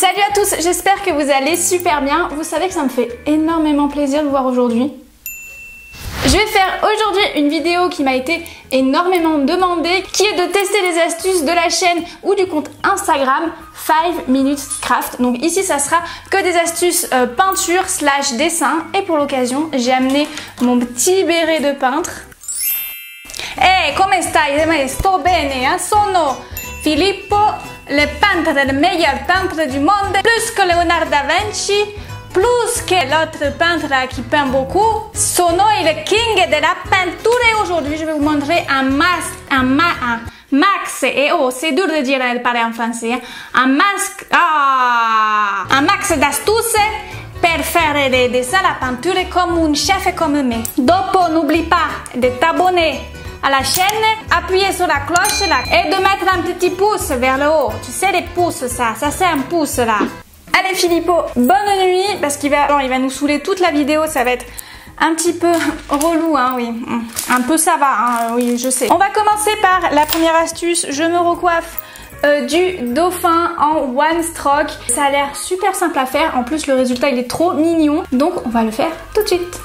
Salut à tous, j'espère que vous allez super bien. Vous savez que ça me fait énormément plaisir de vous voir aujourd'hui. Je vais faire aujourd'hui une vidéo qui m'a été énormément demandée, qui est de tester les astuces de la chaîne ou du compte Instagram 5 Minutes Craft. Donc ici ça sera que des astuces peinture / dessin, et pour l'occasion j'ai amené mon petit béret de peintre. Hey, come stai? Sto bene, hein? Sono Filippo, le meilleur peintre du monde, plus que Leonardo da Vinci, plus que l'autre peintre qui peint beaucoup. Sono le king de la peinture et aujourd'hui je vais vous montrer un max, et oh c'est dur de dire elle parle en français, hein. Un max d'astuces pour faire des dessins à la peinture comme un chef comme moi. Dopo n'oublie pas de t'abonner à la chaîne, appuyez sur la cloche là et de mettre un petit pouce vers le haut. Tu sais les pouces, ça c'est un pouce là. Allez Filippo, bonne nuit, parce qu'il va nous saouler toute la vidéo, ça va être un petit peu relou, hein, oui. Un peu ça va, hein, oui, je sais. On va commencer par la première astuce, je me recoiffe du dauphin en one stroke. Ça a l'air super simple à faire, en plus le résultat il est trop mignon, donc on va le faire tout de suite.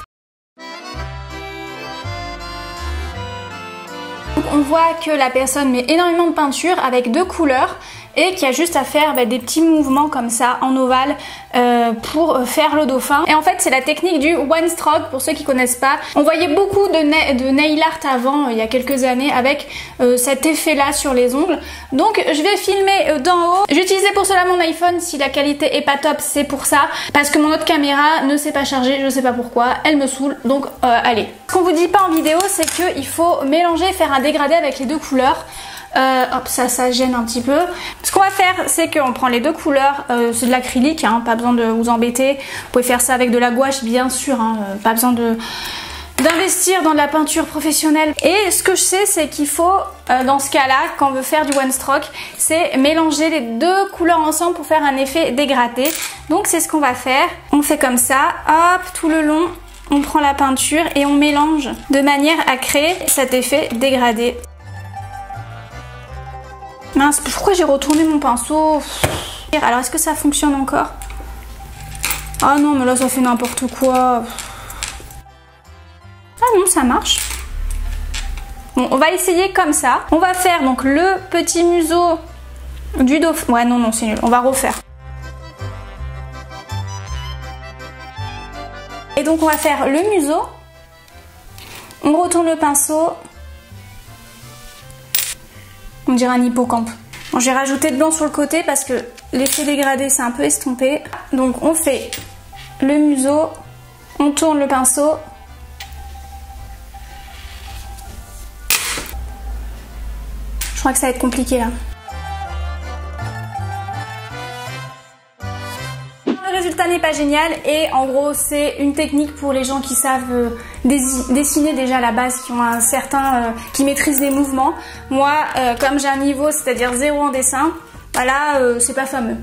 On voit que la personne met énormément de peinture avec deux couleurs et qu'il y a juste à faire des petits mouvements comme ça en ovale pour faire le dauphin. Et en fait c'est la technique du one stroke pour ceux qui connaissent pas. On voyait beaucoup de nail art avant il y a quelques années avec cet effet là sur les ongles. Donc je vais filmer d'en haut. J'utilisais pour cela mon iPhone, si la qualité est pas top c'est pour ça, parce que mon autre caméra ne s'est pas chargée, je sais pas pourquoi, elle me saoule, donc allez. Ce qu'on vous dit pas en vidéo c'est qu'il faut mélanger, faire un dégradé avec les deux couleurs. Hop, ça gêne un petit peu. Ce qu'on va faire c'est qu'on prend les deux couleurs, c'est de l'acrylique, hein, pas besoin de vous embêter. Vous pouvez faire ça avec de la gouache bien sûr, hein, pas besoin d'investir dans de la peinture professionnelle. Et ce que je sais c'est qu'il faut dans ce cas là, quand on veut faire du one stroke, c'est mélanger les deux couleurs ensemble pour faire un effet dégradé. Donc c'est ce qu'on va faire, on fait comme ça, hop, tout le long on prend la peinture et on mélange de manière à créer cet effet dégradé. Mince, pourquoi j'ai retourné mon pinceau? Alors est-ce que ça fonctionne encore? Ah non, mais là ça fait n'importe quoi. Ah non, ça marche. Bon, on va essayer comme ça. On va faire donc le petit museau du dauphin. Ouais, non, c'est nul. On va refaire. Et donc on va faire le museau. On retourne le pinceau. On dirait un hippocampe. Bon, j'ai rajouté de blanc sur le côté parce que l'effet dégradé s'est un peu estompé. Donc on fait le museau, on tourne le pinceau. Je crois que ça va être compliqué là. Le résultat n'est pas génial et en gros c'est une technique pour les gens qui savent dessiner déjà à la base, qui ont un certain, qui maîtrisent les mouvements. Moi comme j'ai un niveau, c'est-à-dire 0 en dessin, voilà, c'est pas fameux.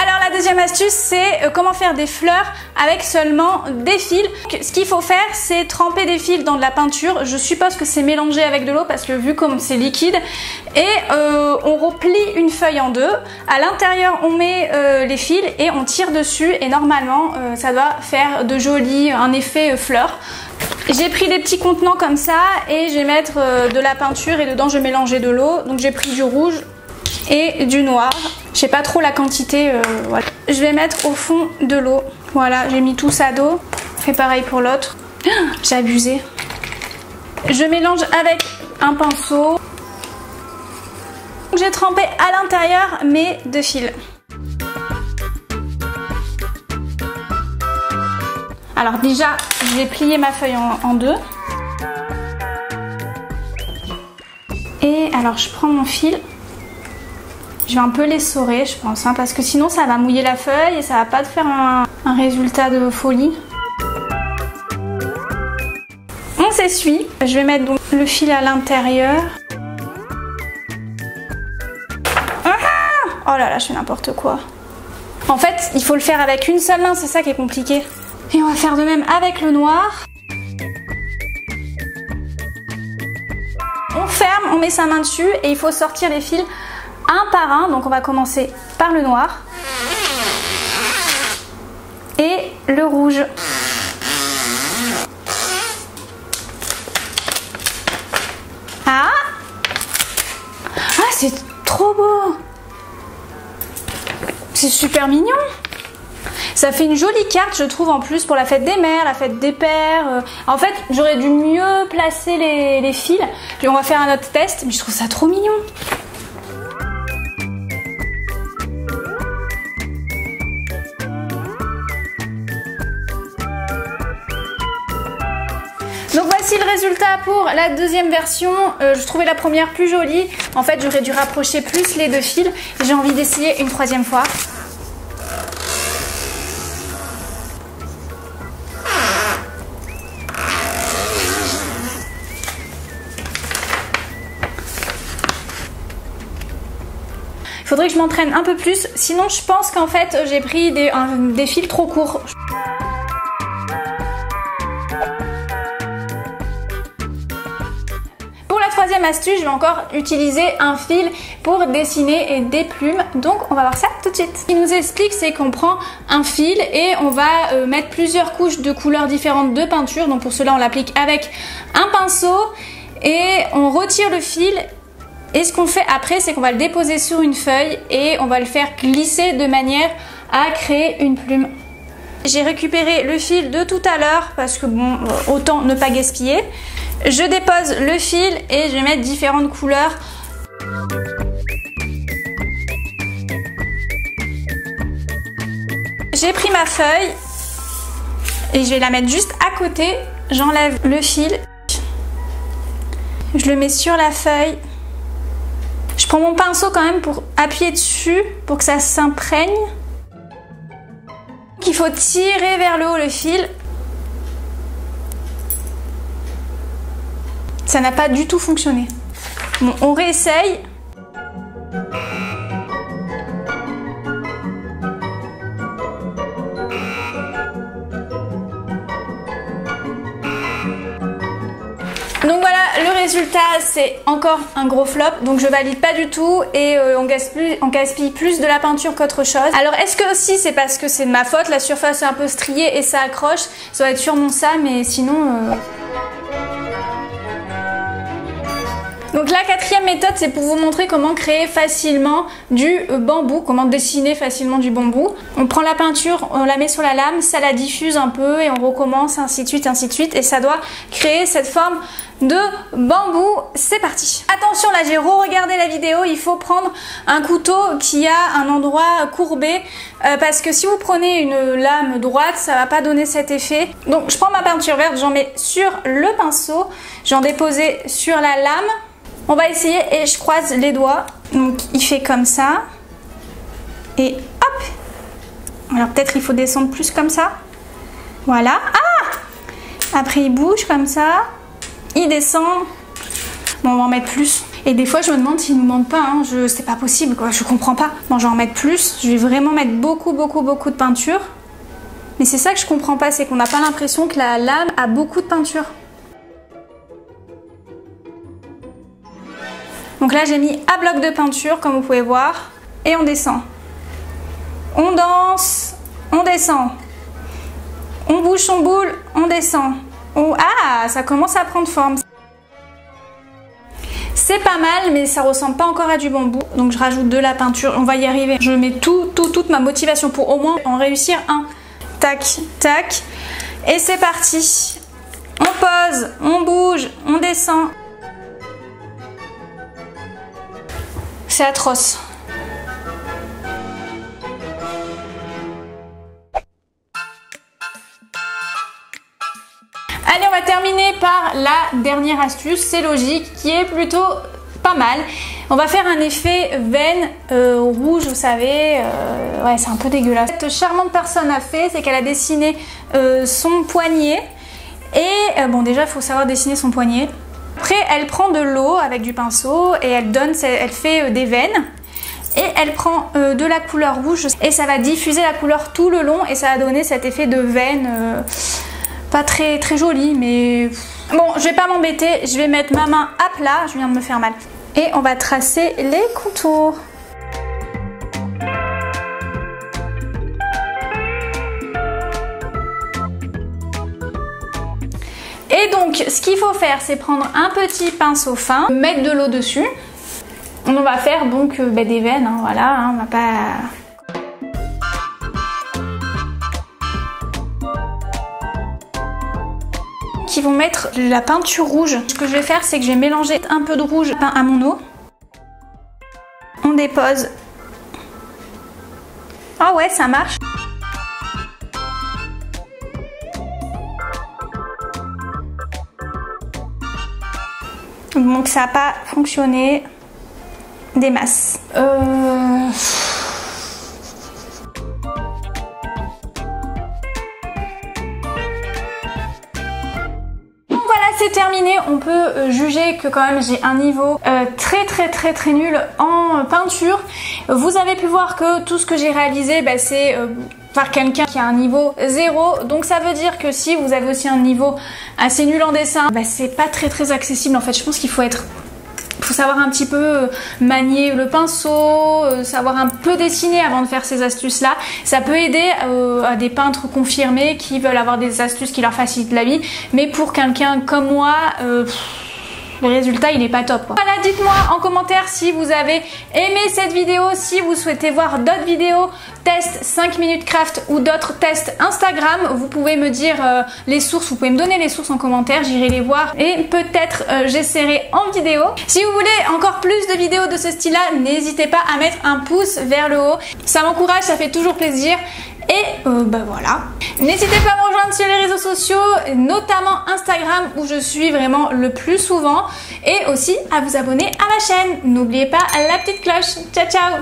Alors la deuxième astuce c'est comment faire des fleurs avec seulement des fils. Donc, ce qu'il faut faire c'est tremper des fils dans de la peinture, je suppose que c'est mélangé avec de l'eau parce que vu comme c'est liquide, et on replie une feuille en deux, à l'intérieur on met les fils et on tire dessus et normalement ça doit faire de jolis, un effet fleur. J'ai pris des petits contenants comme ça et je vais mettre de la peinture et dedans je vais mélanger de l'eau, donc j'ai pris du rouge et du noir, je sais pas trop la quantité, voilà. Je vais mettre au fond de l'eau, voilà, j'ai mis tout ça d'eau, fais pareil pour l'autre. J'ai abusé. Je mélange avec un pinceau. J'ai trempé à l'intérieur mes deux fils. Alors déjà, je vais plier ma feuille en deux. Et alors je prends mon fil. Je vais un peu l'essorer je pense, hein, parce que sinon ça va mouiller la feuille et ça va pas te faire un résultat de folie. On s'essuie. Je vais mettre donc le fil à l'intérieur. Oh là là, je fais n'importe quoi. En fait, il faut le faire avec une seule main, c'est ça qui est compliqué. Et on va faire de même avec le noir. On ferme, on met sa main dessus et il faut sortir les fils un par un. Donc on va commencer par le noir et le rouge. Ah, c'est trop beau! C'est super mignon! Ça fait une jolie carte, je trouve, en plus pour la fête des mères, la fête des pères. En fait, j'aurais dû mieux placer les fils. Puis on va faire un autre test, mais je trouve ça trop mignon. Donc voici le résultat pour la deuxième version. Je trouvais la première plus jolie. En fait, j'aurais dû rapprocher plus les deux fils. J'ai envie d'essayer une troisième fois. Il faudrait que je m'entraîne un peu plus. Sinon, je pense qu'en fait, j'ai pris des fils trop courts. Troisième astuce, je vais encore utiliser un fil pour dessiner et des plumes, donc on va voir ça tout de suite. Ce qu'il nous explique, c'est qu'on prend un fil et on va mettre plusieurs couches de couleurs différentes de peinture. Donc pour cela, on l'applique avec un pinceau et on retire le fil. Et ce qu'on fait après, c'est qu'on va le déposer sur une feuille et on va le faire glisser de manière à créer une plume. J'ai récupéré le fil de tout à l'heure parce que bon, autant ne pas gaspiller. Je dépose le fil et je vais mettre différentes couleurs. J'ai pris ma feuille et je vais la mettre juste à côté. J'enlève le fil. Je le mets sur la feuille. Je prends mon pinceau quand même pour appuyer dessus pour que ça s'imprègne. Il faut tirer vers le haut le fil. Ça n'a pas du tout fonctionné. Bon, on réessaye. Donc voilà, le résultat, c'est encore un gros flop. Donc je valide pas du tout et on gaspille plus de la peinture qu'autre chose. Alors est-ce que aussi c'est parce que c'est de ma faute? La surface est un peu striée et ça accroche. Ça doit être sûrement ça, mais sinon... Donc la quatrième méthode, c'est pour vous montrer comment créer facilement du bambou, comment dessiner facilement du bambou. On prend la peinture, on la met sur la lame, ça la diffuse un peu et on recommence, ainsi de suite, et ça doit créer cette forme de bambou. C'est parti. Attention, là j'ai re-regardé la vidéo, il faut prendre un couteau qui a un endroit courbé parce que si vous prenez une lame droite, ça va pas donner cet effet. Donc je prends ma peinture verte, j'en mets sur le pinceau, j'en dépose sur la lame. On va essayer et je croise les doigts. Donc il fait comme ça. Et hop! Alors peut-être il faut descendre plus comme ça. Voilà. Ah! Après il bouge comme ça. Il descend. Bon, on va en mettre plus. Et des fois je me demande s'il nous manque pas. Hein. C'est pas possible quoi, je comprends pas. Bon, je vais en mettre plus. Je vais vraiment mettre beaucoup de peinture. Mais c'est ça que je comprends pas, c'est qu'on n'a pas l'impression que la lame a beaucoup de peinture. Donc là j'ai mis à bloc de peinture comme vous pouvez voir et on descend. On danse, on descend. On bouge son boule, on descend. On... Ah, ça commence à prendre forme. C'est pas mal mais ça ressemble pas encore à du bambou. Donc je rajoute de la peinture, on va y arriver. Je mets toute ma motivation pour au moins en réussir un. Tac, tac. Et c'est parti. On pose, on bouge, on descend. C'est atroce. Allez, on va terminer par la dernière astuce, c'est logique, qui est plutôt pas mal. On va faire un effet veine rouge, vous savez, ouais, c'est un peu dégueulasse. Cette charmante personne a fait, c'est qu'elle a dessiné son poignet. Et bon, déjà, il faut savoir dessiner son poignet. Après, elle prend de l'eau avec du pinceau et elle fait des veines et elle prend de la couleur rouge et ça va diffuser la couleur tout le long et ça va donner cet effet de veine pas très joli, mais bon, je vais pas m'embêter, je vais mettre ma main à plat, je viens de me faire mal. Et on va tracer les contours. Et donc ce qu'il faut faire, c'est prendre un petit pinceau fin, mettre de l'eau dessus. On va faire donc des veines, hein, voilà, hein, on va pas... Qui vont mettre la peinture rouge. Ce que je vais faire, c'est que je vais mélanger un peu de rouge peint à mon eau. On dépose. Ah ouais, ça marche. Donc ça n'a pas fonctionné des masses. C'est terminé, on peut juger que quand même j'ai un niveau très nul en peinture. Vous avez pu voir que tout ce que j'ai réalisé, c'est par quelqu'un qui a un niveau 0. Donc ça veut dire que si vous avez aussi un niveau assez nul en dessin, c'est pas très accessible en fait. Je pense qu'il faut être... Faut savoir un petit peu manier le pinceau, savoir un peu dessiner avant de faire ces astuces-là. Ça peut aider à des peintres confirmés qui veulent avoir des astuces qui leur facilitent la vie. Mais pour quelqu'un comme moi... le résultat il est pas top quoi. Voilà, dites-moi en commentaire si vous avez aimé cette vidéo, si vous souhaitez voir d'autres vidéos, tests 5 minutes craft ou d'autres tests Instagram. Vous pouvez me dire les sources, vous pouvez me donner les sources en commentaire, j'irai les voir et peut-être j'essaierai en vidéo. Si vous voulez encore plus de vidéos de ce style là, n'hésitez pas à mettre un pouce vers le haut, ça m'encourage, ça fait toujours plaisir. Et voilà. N'hésitez pas à me rejoindre sur les réseaux sociaux, notamment Instagram où je suis vraiment le plus souvent. Et aussi à vous abonner à ma chaîne. N'oubliez pas la petite cloche. Ciao, ciao!